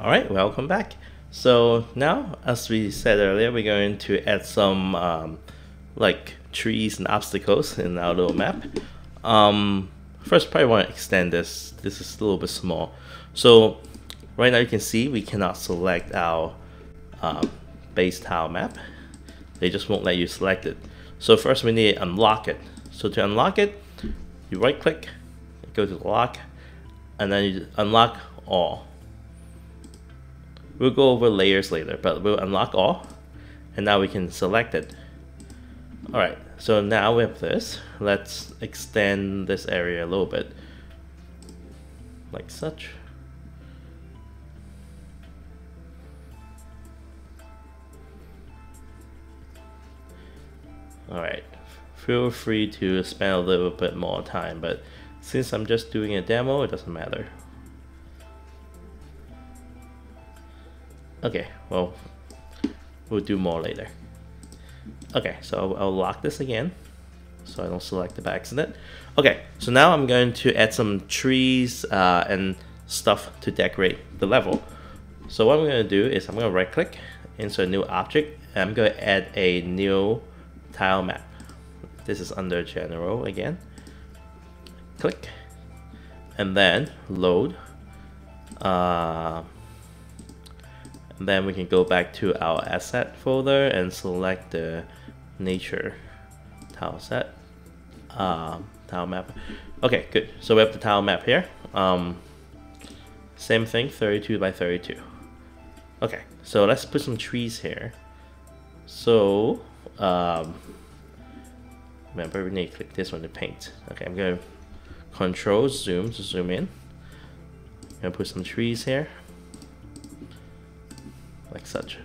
All right, welcome back. So now, as we said earlier, we're going to add some like trees and obstacles in our little map. First, probably want to extend this. This is a little bit small. So right now you can see we cannot select our base tile map. They just won't let you select it. So first we need to unlock it. So to unlock it, you right click, go to lock, and then you unlock all. We'll go over layers later, but we'll unlock all, and now we can select it. All right, so now with this, let's extend this area a little bit, like such. All right, feel free to spend a little bit more time, but since I'm just doing a demo, it doesn't matter. Okay, well, we'll do more later. Okay, so I'll lock this again so I don't select it by accident. Okay, so now I'm going to add some trees and stuff to decorate the level. So what I'm going to do is I'm going to right click, insert a new object, and I'm going to add a new tile map. This is under general again. Click, and then load. Then we can go back to our asset folder and select the nature tile set, tile map. Okay, good. So we have the tile map here. Same thing, 32 by 32. Okay, so let's put some trees here. So remember, we need to click this one to paint. Okay, I'm going to control zoom to zoom in. I'm going to put some trees here. Like such.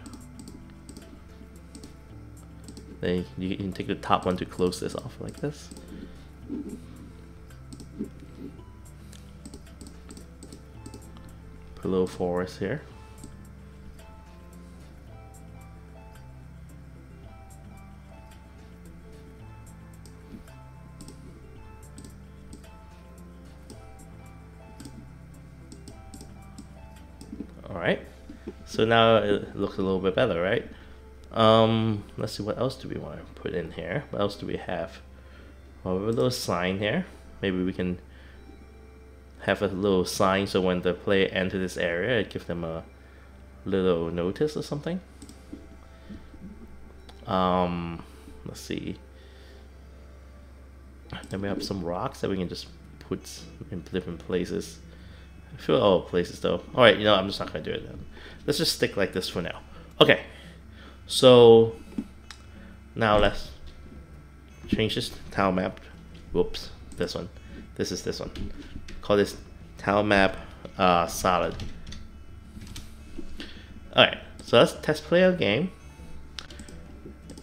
Then you can take the top one to close this off like this. Put a little forest here. All right. So now it looks a little bit better, right? Let's see, what else do we want to put in here? What else do we have? Well, we have a little sign here. Maybe we can have a little sign so when the player enters this area, it gives them a little notice or something. Let's see. Then we have some rocks that we can just put in different places. I feel all places though. All right, you know, I'm just not gonna do it then. Let's just stick like this for now. Okay, so now let's change this tile map. Whoops, this one. This is this one. Call this tile map solid. All right, so let's test play our game.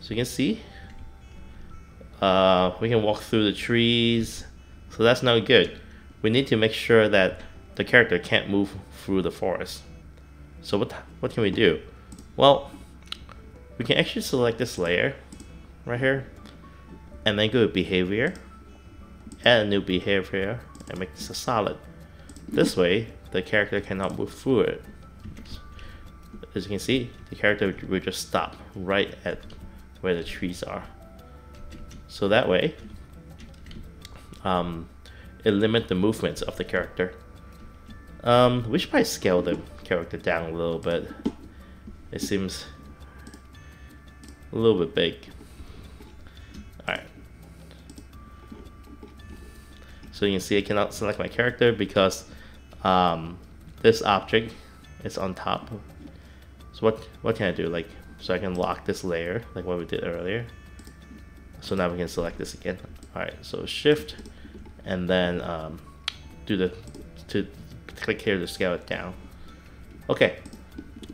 So you can see, we can walk through the trees. So that's not good. We need to make sure that the character can't move through the forest. So what can we do? Well, we can actually select this layer right here and then go to behavior, add a new behavior and make this a solid. This way the character cannot move through it. As you can see, the character will just stop right at where the trees are. So that way it limits the movements of the character. We should probably scale the character down a little bit. It seems a little bit big. Alright. So you can see I cannot select my character because this object is on top. So what can I do? Like, so I can lock this layer, like what we did earlier. So now we can select this again. Alright, so shift and then click here to scale it down. Okay,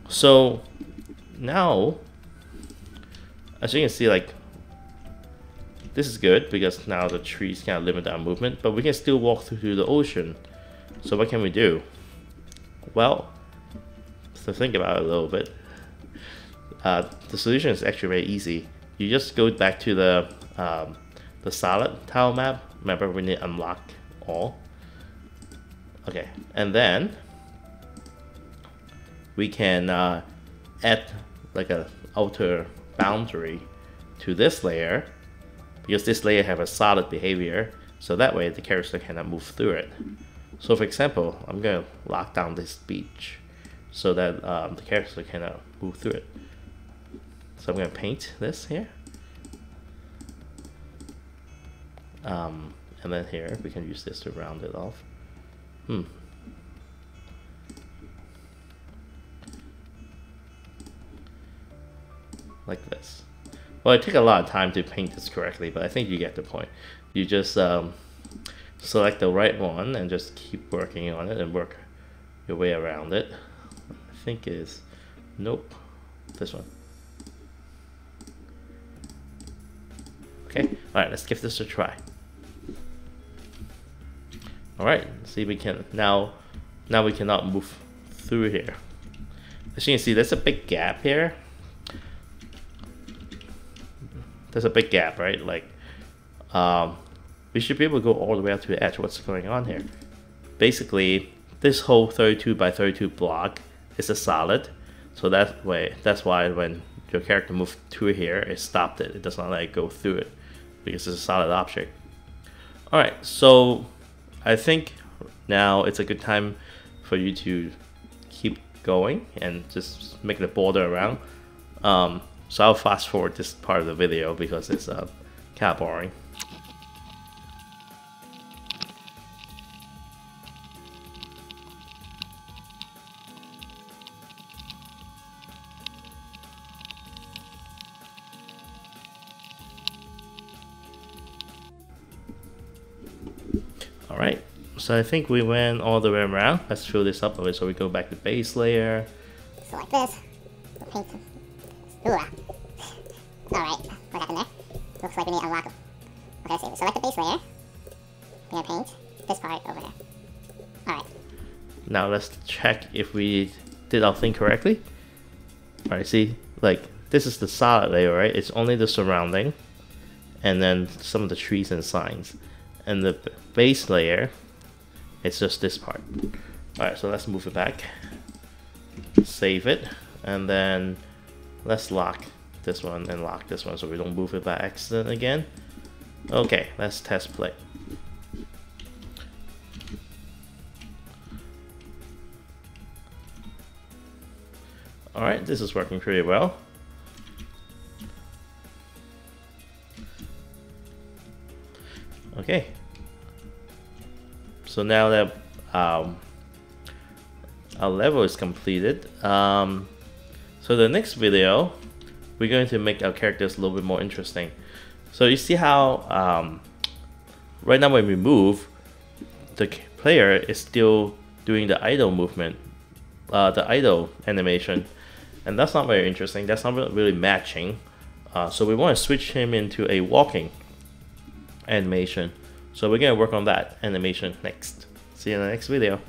so now as you can see, like, this is good because now the trees kind of limit our movement, but we can still walk through the ocean. So what can we do? Well, so think about it a little bit. The solution is actually very easy. You just go back to the solid tile map. Remember, we need to unlock all. Okay, and then we can add like an outer boundary to this layer, because this layer have a solid behavior, so that way the character cannot move through it. So for example, I'm going to lock down this beach so that the character cannot move through it. So I'm going to paint this here. And then here, we can use this to round it off. Like this. Well, it took a lot of time to paint this correctly, but I think you get the point. You just select the right one and just keep working on it and work your way around it. I think it is, nope, this one. Okay, all right, let's give this a try. All right, see, we can now we cannot move through here. As you can see, there's a big gap here. There's a big gap, right? Like, we should be able to go all the way up to the edge. What's going on here? Basically, this whole 32 by 32 block is a solid, so that way, that's why when your character moved through here, it stopped it. It does not let it go through it because it's a solid object. All right, so I think now it's a good time for you to keep going and just make the border around. So I'll fast forward this part of the video because it's kind of boring. Alright, so I think we went all the way around. Let's fill this up a bit, so we go back to base layer. Select this. Paint. Alright, what happened there? Looks like we need to unlock them. Okay, let's see. Select the base layer. We're gonna paint this part over there. Alright. Now let's check if we did our thing correctly. Alright, see? Like, this is the solid layer, right? It's only the surrounding, and then some of the trees and signs. And the base layer, it's just this part. Alright, so let's move it back. Save it, and then let's lock this one and lock this one so we don't move it by accident again. Okay, let's test play. Alright, this is working pretty well. Okay. So now that our level is completed, so the next video, we're going to make our characters a little bit more interesting. So you see how right now when we move, the player is still doing the idle movement, the idle animation, and that's not very interesting. That's not really matching. So we want to switch him into a walking animation. So we're going to work on that animation next. See you in the next video.